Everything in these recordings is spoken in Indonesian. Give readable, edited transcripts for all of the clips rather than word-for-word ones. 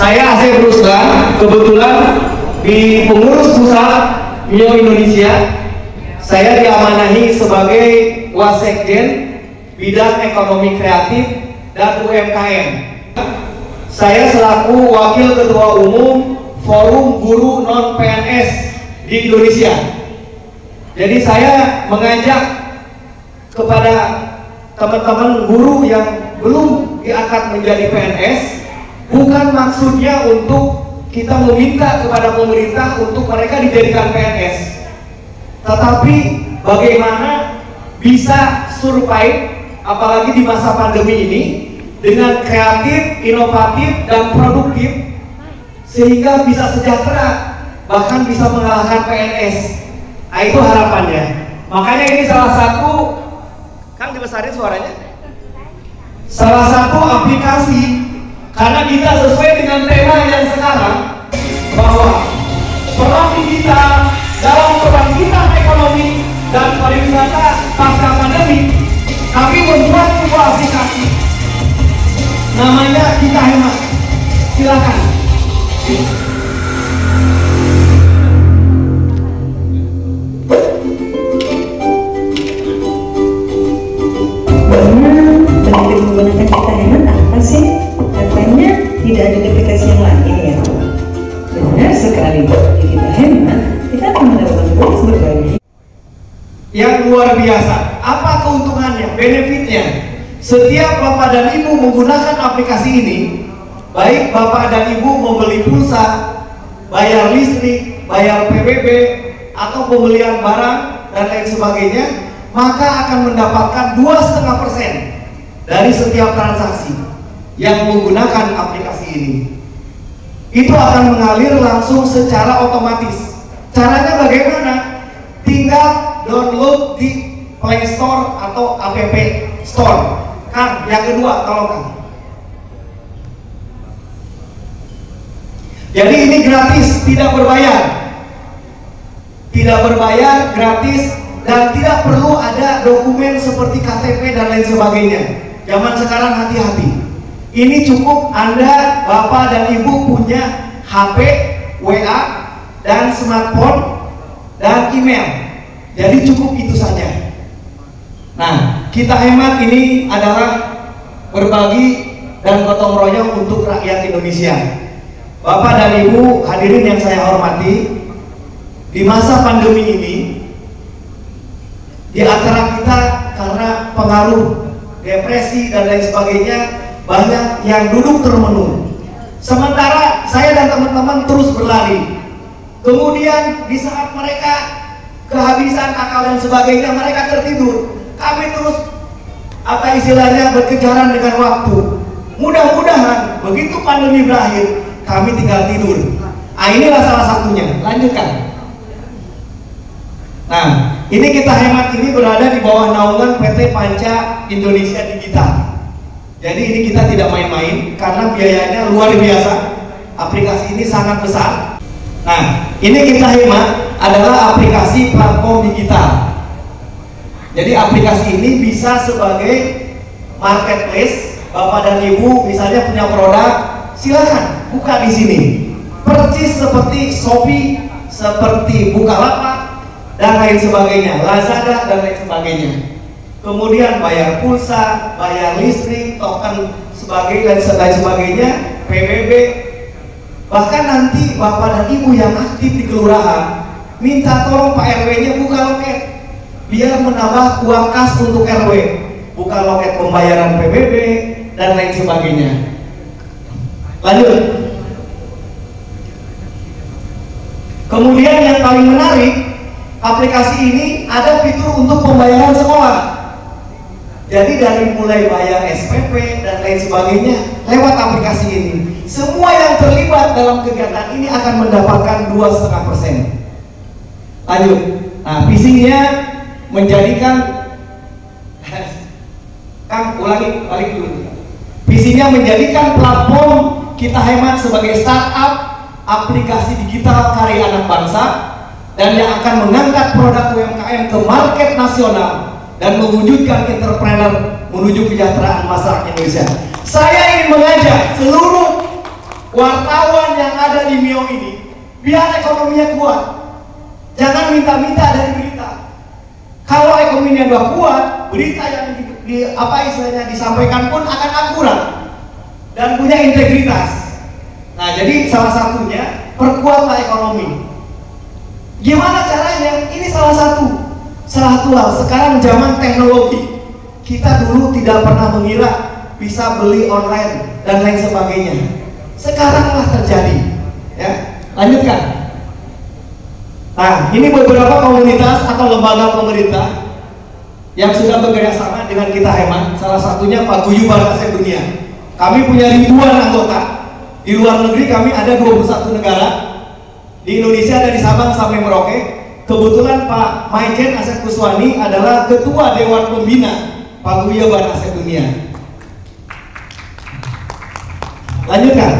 Saya Asep Ruslan, kebetulan di pengurus pusat MIO Indonesia. Saya diamanahi sebagai Wasekjen bidang ekonomi kreatif dan UMKM. Saya selaku wakil ketua umum Forum Guru Non PNS di Indonesia. Jadi saya mengajak kepada teman-teman guru yang belum diangkat menjadi PNS, bukan maksudnya untuk kita meminta kepada pemerintah untuk mereka dijadikan PNS, tetapi bagaimana bisa survive apalagi di masa pandemi ini dengan kreatif, inovatif, dan produktif sehingga bisa sejahtera, bahkan bisa mengalahkan PNS. Nah, itu harapannya. Makanya ini salah satu, kan dibesarin suaranya, salah satu aplikasi, karena kita sesuai dengan tema yang sekarang bahwa peran digital dalam kebangkitan ekonomi dan pariwisata pasca pandemi, kami membuat sebuah aplikasi namanya Kita Hemat. Silakan. Menggunakan Kita Hemat apa sih? Katanya tidak ada aplikasi yang lain ya. Benar sekali, di Kita Hemat kita akan mendapatkan bonus berbagai yang luar biasa. Apa keuntungannya, benefitnya? Setiap bapak dan ibu menggunakan aplikasi ini, baik bapak dan ibu membeli pulsa, bayar listrik, bayar PPOB, atau pembelian barang dan lain sebagainya, maka akan mendapatkan 2,5% dari setiap transaksi yang menggunakan aplikasi ini. Itu akan mengalir langsung secara otomatis. Caranya bagaimana? Tinggal download di Play Store atau App Store. Kan, yang kedua, tolong kan. Jadi ini gratis, tidak berbayar. Tidak berbayar, gratis, dan tidak perlu ada dokumen seperti KTP dan lain sebagainya. Zaman sekarang hati-hati. Ini cukup Anda, Bapak dan Ibu, punya HP, WA, dan smartphone, dan email. Jadi cukup itu saja. Nah, Kita Hemat ini adalah berbagi dan gotong royong untuk rakyat Indonesia. Bapak dan Ibu hadirin yang saya hormati, di masa pandemi ini, di antara kita karena pengaruh depresi dan lain sebagainya, banyak yang duduk termenung. Sementara saya dan teman-teman terus berlari. Kemudian di saat mereka kehabisan akal dan sebagainya, mereka tertidur. Kami terus apa istilahnya berkejaran dengan waktu. Mudah-mudahan begitu pandemi berakhir, kami tinggal tidur. Nah, inilah salah satunya. Lanjutkan. Nah, ini Kita Hemat ini berada di bawah naungan PT Panca Indonesia Digital. Jadi ini kita tidak main-main karena biayanya luar biasa. Aplikasi ini sangat besar. Nah, ini Kita Hemat adalah aplikasi platform digital. Jadi aplikasi ini bisa sebagai marketplace. Bapak dan Ibu misalnya punya produk, silakan buka di sini. Percis seperti Shopee, seperti Bukalapak, dan lain sebagainya, Lazada dan lain sebagainya. Kemudian bayar pulsa, bayar listrik, token sebagainya, dan sebagainya, PPOB. Bahkan nanti bapak dan ibu yang aktif di kelurahan minta tolong Pak RW-nya buka loket, biar menambah uang kas untuk RW. Buka loket pembayaran PPOB dan lain sebagainya. Lanjut. Kemudian yang paling menarik, aplikasi ini ada fitur untuk pembayaran sekolah. Jadi dari mulai bayar SPP dan lain sebagainya lewat aplikasi ini. Semua yang terlibat dalam kegiatan ini akan mendapatkan 2,5%. Lanjut. Nah, visinya menjadikan visinya menjadikan platform Kita Hemat sebagai startup aplikasi digital karya anak bangsa, dan yang akan mengangkat produk UMKM ke market nasional dan mewujudkan entrepreneur menuju kesejahteraan masyarakat Indonesia. Saya ingin mengajak seluruh wartawan yang ada di MIO ini biar ekonominya kuat. Jangan minta-minta dari berita. Kalau ekonominya udah kuat, berita yang disampaikan pun akan akurat dan punya integritas. Nah, jadi salah satunya perkuatlah ekonomi. Gimana caranya? Ini salah satu hal. Sekarang zaman teknologi, kita dulu tidak pernah mengira bisa beli online dan lain sebagainya. Sekaranglah terjadi, ya. Lanjutkan. Nah, ini beberapa komunitas atau lembaga pemerintah yang sudah bekerja sama dengan Kita Hemat. Salah satunya Pak Kuyu Barakasy Dunia. Kami punya ribuan anggota. Di luar negeri kami ada 21 negara. Di Indonesia dari Sabang sampai Merauke. Kebetulan Pak Maiken Asadkuswani adalah Ketua Dewan Pembina Pak Kuyu Barakasy Dunia. Lanjutkan.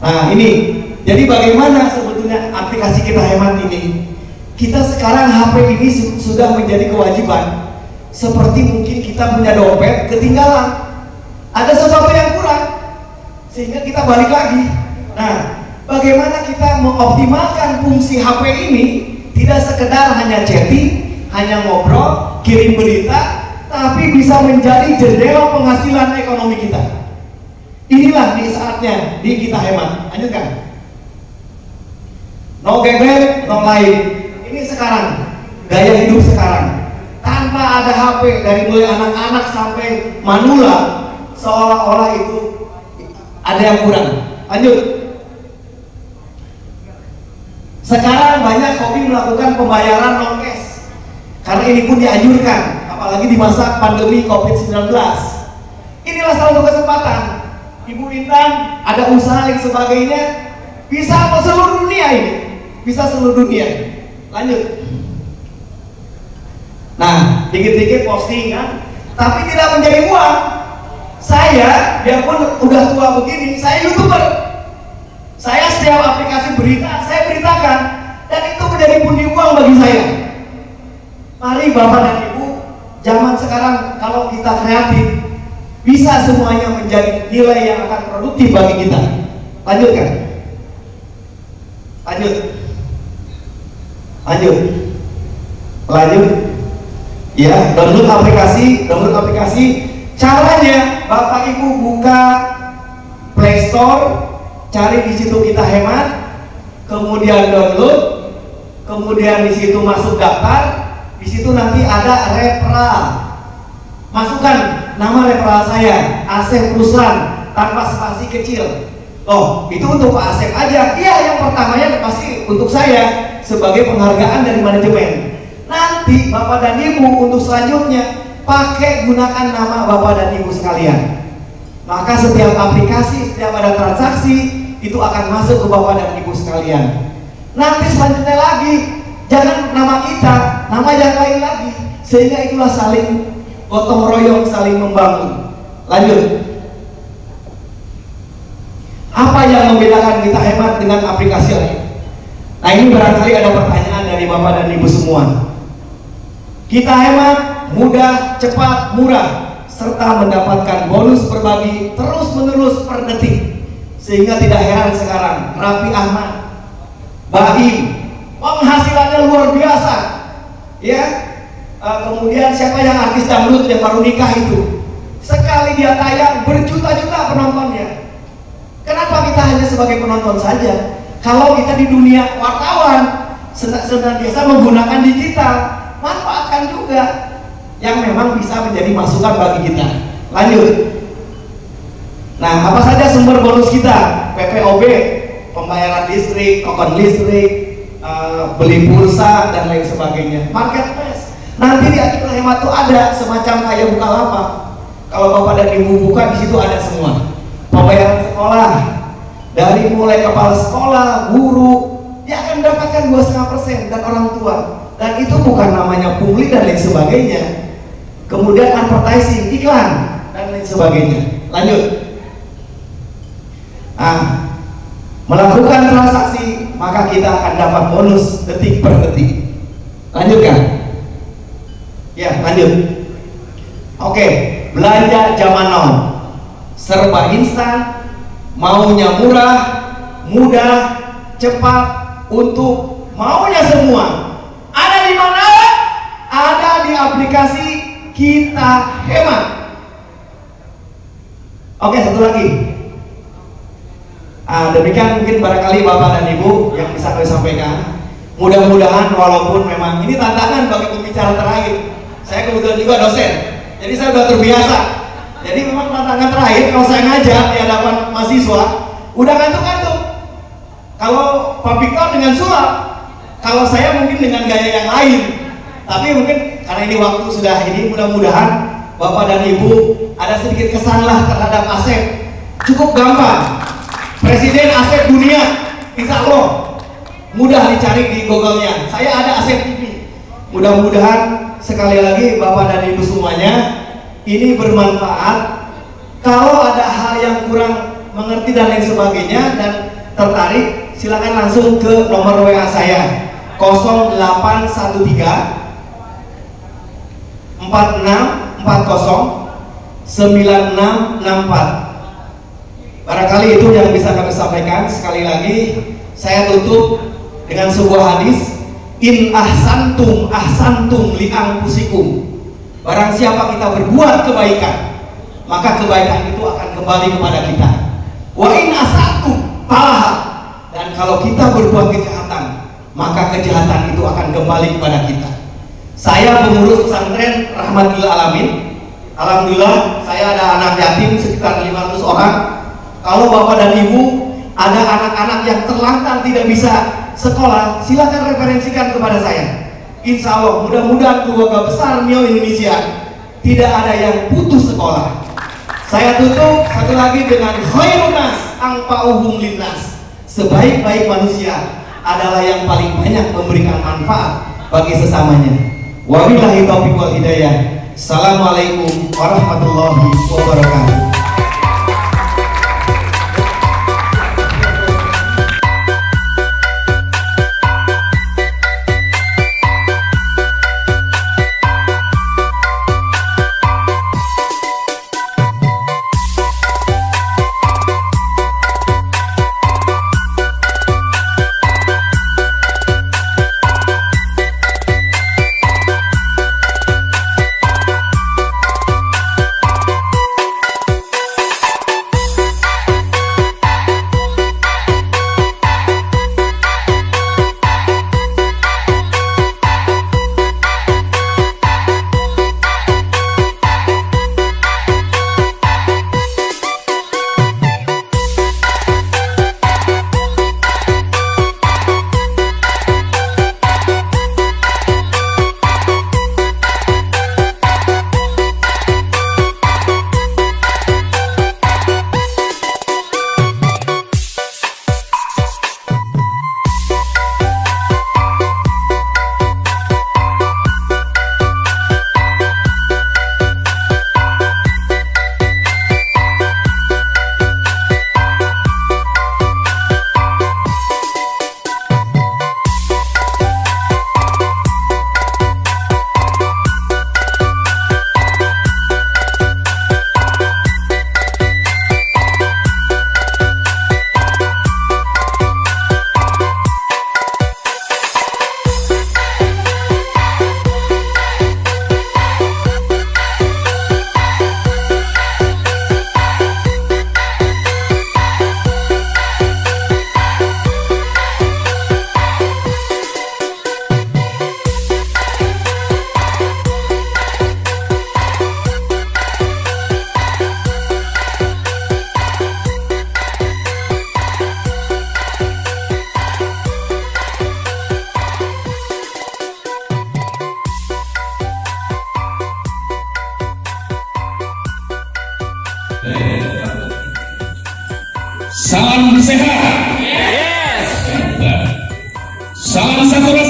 Nah, ini jadi bagaimana sebetulnya aplikasi Kita Hemat ini. Kita sekarang HP ini sudah menjadi kewajiban. Seperti mungkin kita punya dompet ketinggalan, ada sesuatu yang kurang sehingga kita balik lagi. Nah, bagaimana kita mengoptimalkan fungsi HP ini tidak sekedar hanya chatting, hanya ngobrol, kirim berita, tapi bisa menjadi jendela penghasilan ekonomi kita. Inilah di saatnya di Kita Hemat. Lanjutkan. No gadget, no lain. Ini sekarang, gaya hidup sekarang. Tanpa ada HP, dari mulai anak-anak sampai manula, seolah-olah itu ada yang kurang. Lanjut. Sekarang banyak hobi melakukan pembayaran non cash. Karena ini pun dianjurkan, apalagi di masa pandemi COVID-19. Inilah salah satu kesempatan. Ibu Intan, ada usaha dan sebagainya, bisa ke seluruh dunia ini, bisa seluruh dunia. Lanjut. Nah, dikit-dikit posting kan, tapi tidak menjadi uang. Saya, biarpun udah tua begini, saya YouTuber. Saya setiap aplikasi berita, saya beritakan, dan itu menjadi pundi uang bagi saya. Mari Bapak dan Ibu, zaman sekarang kalau kita kreatif, bisa semuanya menjadi nilai yang akan produktif bagi kita. Lanjutkan. Lanjut. Ya, download aplikasi. Caranya Bapak Ibu buka Play Store, cari di situ Kita Hemat, kemudian download, kemudian di situ masuk daftar, di situ nanti ada referral. Masukkan nama referral saya, Asep Ruslan, tanpa spasi kecil. Oh, itu untuk Pak Asep aja. Iya, yang pertamanya pasti untuk saya sebagai penghargaan dari manajemen. Nanti Bapak dan Ibu untuk selanjutnya pakai gunakan nama Bapak dan Ibu sekalian. Maka setiap aplikasi, setiap ada transaksi itu akan masuk ke Bapak dan Ibu sekalian. Nanti selanjutnya lagi jangan nama kita, nama yang lain lagi, sehingga itulah saling gotong royong, saling membangun. Lanjut. Apa yang membedakan Kita Hemat dengan aplikasi lain? Nah, ini barangkali ada pertanyaan dari Bapak dan Ibu semua. Kita Hemat mudah, cepat, murah, serta mendapatkan bonus berbagi terus-menerus per detik. Sehingga tidak heran sekarang Raffi Ahmad, Baim, penghasilannya luar biasa, ya. Kemudian siapa yang artis dangdut yang baru nikah itu, sekali dia tayang berjuta-juta penontonnya. Kenapa kita hanya sebagai penonton saja? Kalau kita di dunia wartawan senantiasa menggunakan digital, manfaatkan juga yang memang bisa menjadi masukan bagi kita. Lanjut. Nah, apa saja sumber bonus kita? PPOB, pembayaran listrik, token listrik, beli pulsa dan lain sebagainya. Marketplace. Nanti di Kita Hemat itu ada semacam kayak Bukalapak. Kalau Bapak dan Ibu buka, di situ ada semua. Pembayaran sekolah, dari mulai kepala sekolah, guru, dia akan mendapatkan 2,5% dan orang tua. Dan itu bukan namanya pungli dan lain sebagainya. Kemudian advertising, iklan dan lain sebagainya. Lanjut. Nah, melakukan transaksi maka kita akan dapat bonus detik per detik. Lanjutkan. Ya, lanjut. Oke, belanja zaman now. Serba instan, maunya murah, mudah, cepat, untuk maunya semua. Ada di mana? Ada di aplikasi Kita Hemat. Oke, satu lagi. Demikian mungkin barangkali Bapak dan Ibu yang bisa kami sampaikan. Mudah-mudahan walaupun memang ini tantangan bagi pembicara terakhir. Saya kebetulan juga dosen, jadi saya sudah terbiasa. Jadi memang tantangan terakhir kalau saya ngajar di hadapan mahasiswa, udah ngantuk-ngantuk. Kalau Pak Victor dengan sulap, kalau saya mungkin dengan gaya yang lain. Tapi mungkin karena ini waktu sudah ini, mudah-mudahan Bapak dan Ibu ada sedikit kesan lah terhadap Asep. Cukup gampang. Presiden Asep Dunia, insya Allah mudah dicari di Google-nya. Saya ada Asep TV. Mudah-mudahan sekali lagi Bapak dan Ibu semuanya ini bermanfaat. Kalau ada hal yang kurang mengerti dan lain sebagainya dan tertarik, silakan langsung ke nomor WA saya 0813 4640 9664. Barangkali itu yang bisa kami sampaikan. Sekali lagi saya tutup dengan sebuah hadis, in ahsantum ahsantum li anfusikum. Barang siapa kita berbuat kebaikan, maka kebaikan itu akan kembali kepada kita. Wa in asatum falaha. Dan kalau kita berbuat kejahatan, maka kejahatan itu akan kembali kepada kita. Saya pengurus pesantren Rahmatil Alamin. Alhamdulillah saya ada anak yatim sekitar 500 orang. Kalau Bapak dan Ibu ada anak-anak yang terlantar tidak bisa sekolah, silakan referensikan kepada saya. Insya Allah mudah-mudahan keluarga besar MIO Indonesia tidak ada yang putus sekolah. Saya tutup satu lagi dengan khairun nas anfa'uhum linnas. Sebaik-baik manusia adalah yang paling banyak memberikan manfaat bagi sesamanya. Wabillahi taufiq wal hidayah. Assalamualaikum warahmatullahi wabarakatuh. Salam sehat. Yes. Salam satu rasa.